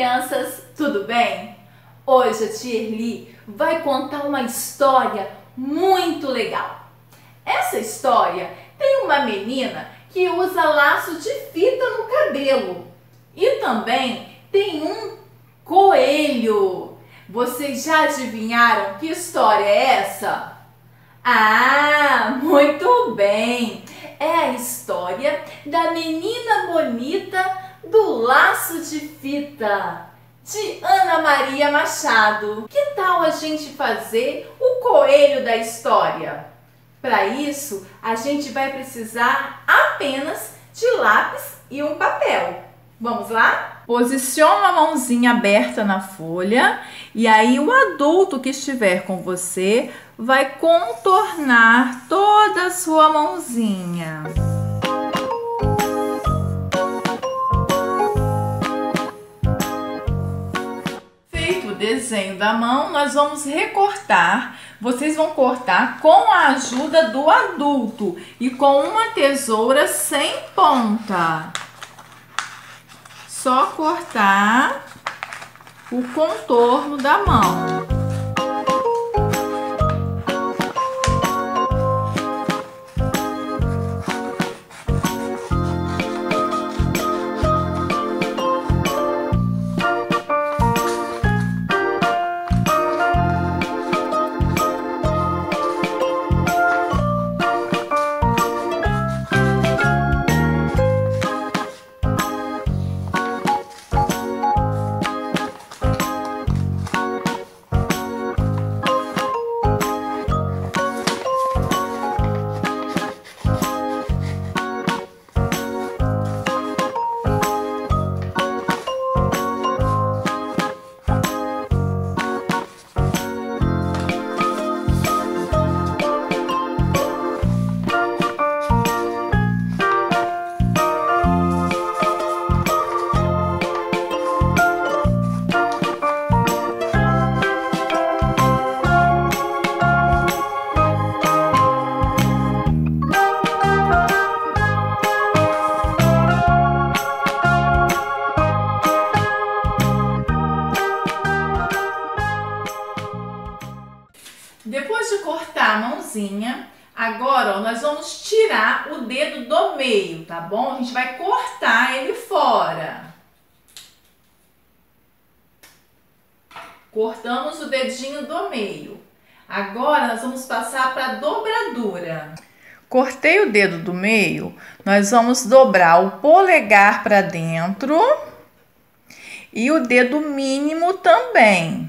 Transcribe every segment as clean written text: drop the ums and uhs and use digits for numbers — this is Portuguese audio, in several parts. crianças, tudo bem? Hoje a Tirli vai contar uma história muito legal. Essa história tem uma menina que usa laço de fita no cabelo e também tem um coelho. Vocês já adivinharam que história é essa? Ah, muito bem! É a história da menina bonita do laço de fita, de Ana Maria Machado. Que tal a gente fazer o coelho da história? Para isso, a gente vai precisar apenas de lápis e um papel. Vamos lá? Posiciona a mãozinha aberta na folha e aí o adulto que estiver com você vai contornar toda a sua mãozinha. Feito o desenho da mão, nós vamos recortar. Vocês vão cortar com a ajuda do adulto e com uma tesoura sem ponta. Só cortar o contorno da mão. Depois de cortar a mãozinha, agora ó, nós vamos tirar o dedo do meio, tá bom? A gente vai cortar ele fora. Cortamos o dedinho do meio. Agora nós vamos passar para a dobradura. Cortei o dedo do meio, nós vamos dobrar o polegar para dentro e o dedo mínimo também.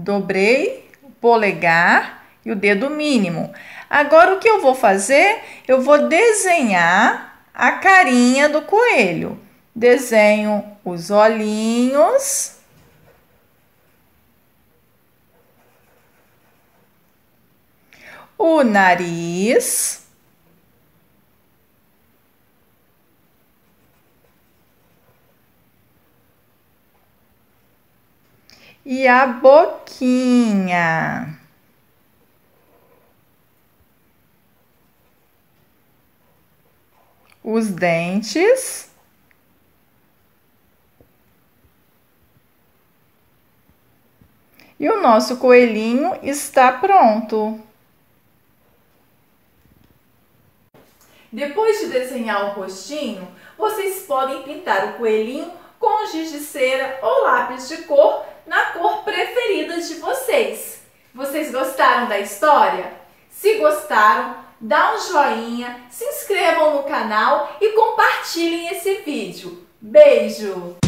Dobrei o polegar e o dedo mínimo. Agora o que eu vou fazer? Eu vou desenhar a carinha do coelho. Desenho os olhinhos. O nariz. E a boquinha. Os dentes. E o nosso coelhinho está pronto. Depois de desenhar o rostinho, vocês podem pintar o coelhinho com giz de cera ou lápis de cor na cor preferida de vocês. Vocês gostaram da história? Se gostaram, dá um joinha, se inscrevam no canal e compartilhem esse vídeo. Beijo!